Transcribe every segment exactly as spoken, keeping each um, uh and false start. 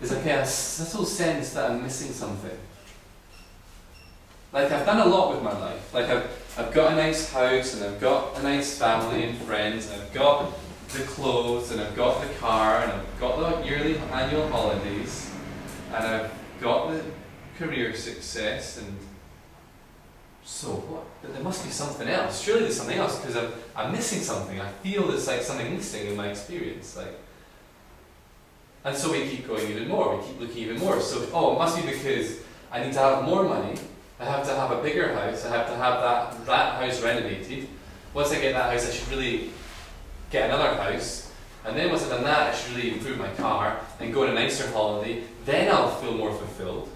is like a subtle sense that I'm missing something. Like, I've done a lot with my life. Like, I've, I've got a nice house, and I've got a nice family and friends, and I've got the clothes, and I've got the car, and I've got the yearly annual holidays, and I've got the career success, and so what? But there must be something else. Surely there's something else, because I'm, I'm missing something. I feel there's like something missing in my experience. Like, and so we keep going even more. We keep looking even more. So, oh, it must be because I need to have more money. I have to have a bigger house. I have to have that, that house renovated. Once I get that house, I should really get another house. And then once I've done that, I should really improve my car and go on a nicer holiday. Then I'll feel more fulfilled.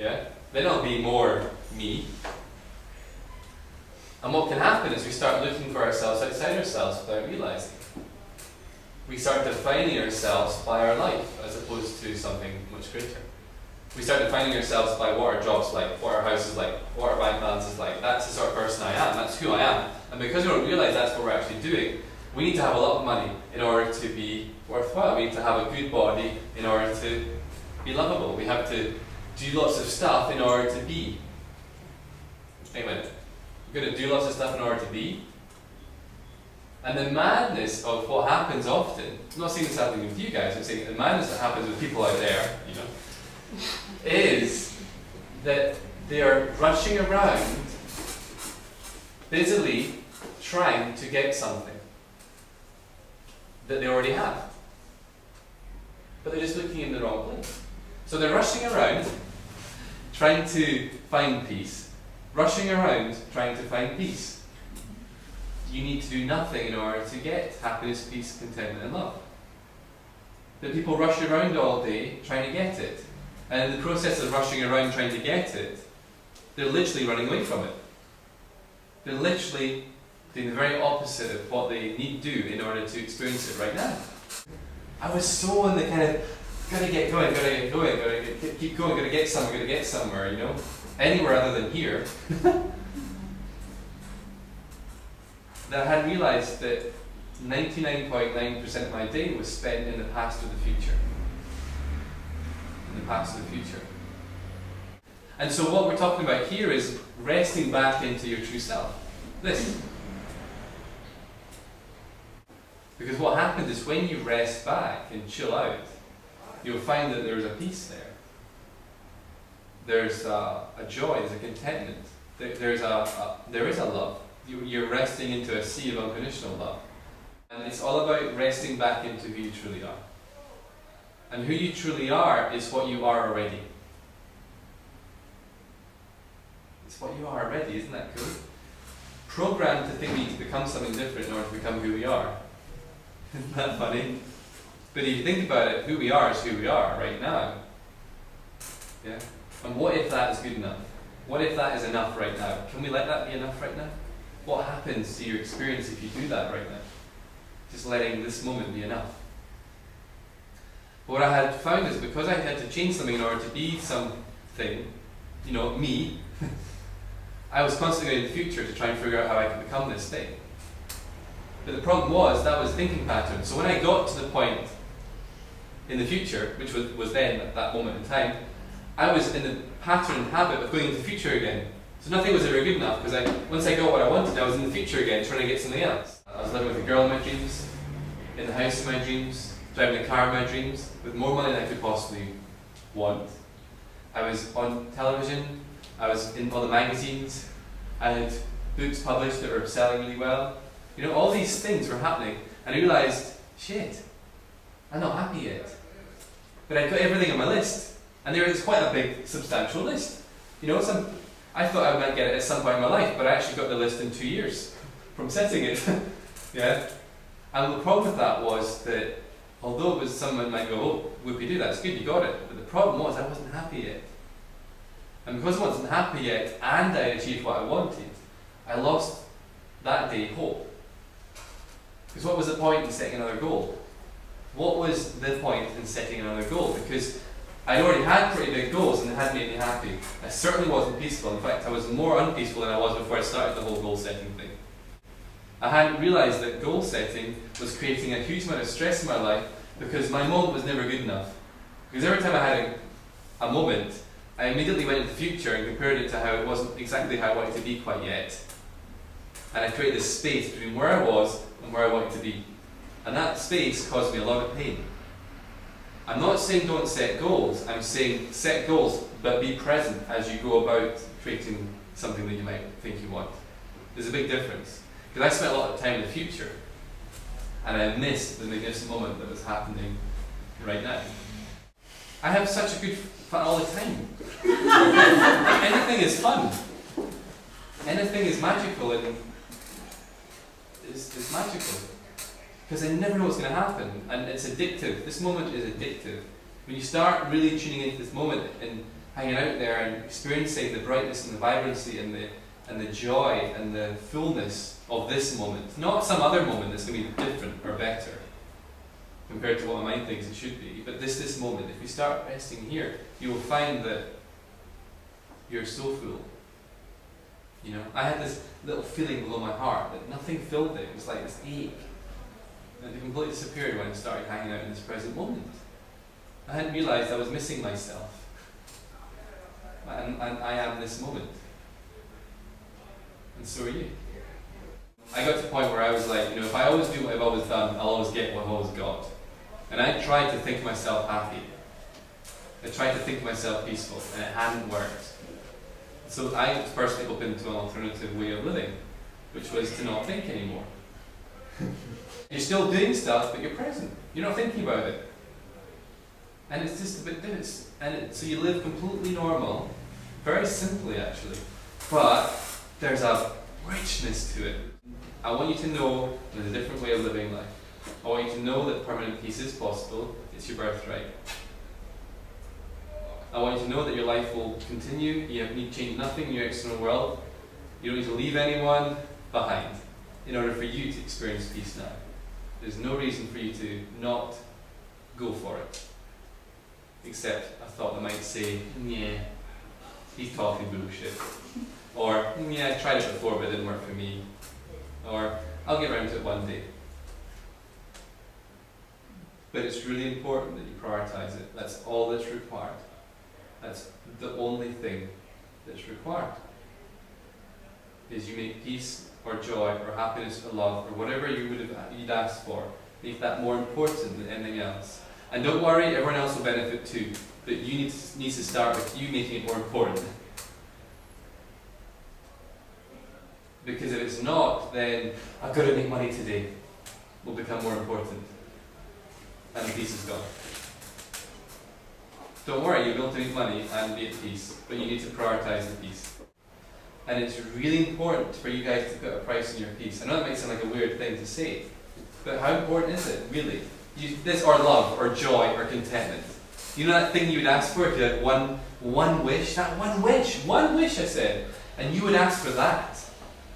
Yeah? Then I'll be more me. And what can happen is we start looking for ourselves outside ourselves without realizing. We start defining ourselves by our life as opposed to something much greater. We start defining ourselves by what our job's like, what our house is like, what our bank balance is like. That's the sort of person I am, that's who I am. And because we don't realize that's what we're actually doing, we need to have a lot of money in order to be worthwhile. We need to have a good body in order to be lovable. We have to do lots of stuff in order to be. Think about it. We're going to do lots of stuff in order to be. And the madness of what happens often, I'm not saying this happening with you guys, I'm saying the madness that happens with people out there, you know, is that they are rushing around busily trying to get something that they already have. But they're just looking in the wrong place. So they're rushing around trying to find peace. Rushing around trying to find peace. You need to do nothing in order to get happiness, peace, contentment and love. That people rush around all day trying to get it. And in the process of rushing around trying to get it, they're literally running away from it. They're literally doing the very opposite of what they need to do in order to experience it right now. I was so in the kind of, gotta get going, gotta get going, gotta get, keep going, gotta get somewhere, gotta get somewhere, you know? Anywhere other than here. That I had realized that ninety-nine point nine percent of my day was spent in the past or the future. In the past or the future. And so what we're talking about here is resting back into your true self. This. Because what happens is when you rest back and chill out, you'll find that there's a peace there. There's a, a joy, there's a contentment, there, there's a, a, there is a love. You, you're resting into a sea of unconditional love. And it's all about resting back into who you truly are. And who you truly are is what you are already. It's what you are already, isn't that cool? Programmed to think we need to become something different in order to become who we are. Isn't that funny? But if you think about it, who we are is who we are right now. Yeah? And what if that is good enough? What if that is enough right now? Can we let that be enough right now? What happens to your experience if you do that right now? Just letting this moment be enough. But what I had found is because I had to change something in order to be something, you know, me, I was constantly going in the future to try and figure out how I could become this thing. But the problem was, that was thinking pattern. So when I got to the point in the future, which was, was then, at that moment in time, I was in the pattern and habit of going into the future again. So nothing was ever good enough, because I, once I got what I wanted, I was in the future again, trying to get something else. I was living with a girl in my dreams, in the house in my dreams, driving a car in my dreams, with more money than I could possibly want. I was on television, I was in all the magazines, I had books published that were selling really well. You know, all these things were happening, and I realised, shit, I'm not happy yet. But I put everything on my list. And there is quite a big, substantial list. You know, some, I thought I might get it at some point in my life, but I actually got the list in two years from setting it. Yeah? And the problem with that was that, although it was someone might go, oh, whoopee-doo, that's good, you got it. But the problem was I wasn't happy yet. And because I wasn't happy yet, and I achieved what I wanted, I lost that day hope. Because what was the point in setting another goal? What was the point in setting another goal? Because I already had pretty big goals and it had made me happy. I certainly wasn't peaceful. In fact, I was more unpeaceful than I was before I started the whole goal setting thing. I hadn't realised that goal setting was creating a huge amount of stress in my life because my moment was never good enough. Because every time I had a, a moment, I immediately went into the future and compared it to how it wasn't exactly how I wanted to be quite yet. And I created this space between where I was and where I wanted to be. And that space caused me a lot of pain. I'm not saying don't set goals, I'm saying set goals, but be present as you go about creating something that you might think you want. There's a big difference. Because I spent a lot of time in the future, and I missed the magnificent moment that was happening right now. I have such a good fun all the time. Anything is fun. Anything is magical, and it's, it's magical. Because I never know what's going to happen, and it's addictive. This moment is addictive. When you start really tuning into this moment and hanging out there and experiencing the brightness and the vibrancy and the, and the joy and the fullness of this moment, not some other moment that's going to be different or better compared to what my mind thinks it should be, but this, this moment, if you start resting here, you will find that you're so full. You know, I had this little feeling below my heart that nothing filled it. It was like this ache. And it completely disappeared when I started hanging out in this present moment. I hadn't realised I was missing myself. And, and I am this moment. And so are you. I got to the point where I was like, you know, if I always do what I've always done, I'll always get what I've always got. And I tried to think myself happy. I tried to think myself peaceful, and it hadn't worked. So I was personally open to an alternative way of living, which was to not think anymore. You're still doing stuff, but you're present. You're not thinking about it. And it's just a bit this. And it, so you live completely normal, very simply actually, but there's a richness to it. I want you to know there's a different way of living life. I want you to know that permanent peace is possible. It's your birthright. I want you to know that your life will continue. You need to change nothing in your external world. You don't need to leave anyone behind in order for you to experience peace now. There's no reason for you to not go for it. Except I thought they might say, yeah, he's talking bullshit. Or, yeah, I tried it before but it didn't work for me. Or, I'll get around to it one day. But it's really important that you prioritise it. That's all that's required. That's the only thing that's required. Is you make peace or joy or happiness or love or whatever you would have you'd asked for. Make that more important than anything else. And don't worry, everyone else will benefit too. But you need to, needs to start with you making it more important. Because if it's not, then I've got to make money today will become more important. And the peace is gone. Don't worry, you'll be able to make money and be at peace, but you need to prioritise the peace. And it's really important for you guys to put a price on your peace. I know that might sound like a weird thing to say, but how important is it, really? You, this or love, or joy, or contentment. You know that thing you would ask for if you had one, one wish? That one wish, one wish I said, and you would ask for that.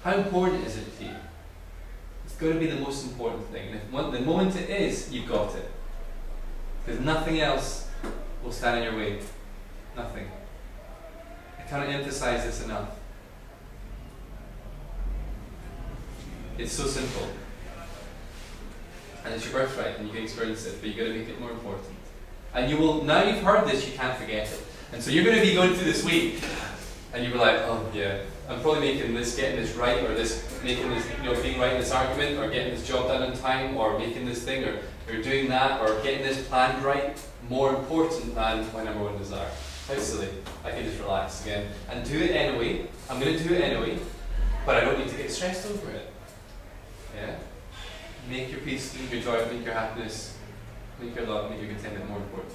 How important is it to you? It's got to be the most important thing. And if one, the moment it is, you've got it. Because nothing else will stand in your way. Nothing. I cannot emphasize this enough. It's so simple. And it's your birthright and you can experience it, but you've got to make it more important. And you will, now you've heard this, you can't forget it. And so you're going to be going through this week and you'll be like, oh yeah, I'm probably making this, getting this right, or this, making this, you know, being right in this argument, or getting this job done on time, or making this thing, or, or doing that, or getting this planned right, more important than my number one desire. How silly. I can just relax again. And do it anyway. I'm going to do it anyway, but I don't need to get stressed over it. Yeah? Make your peace, make your joy, make your happiness, make your love, make your contentment more important.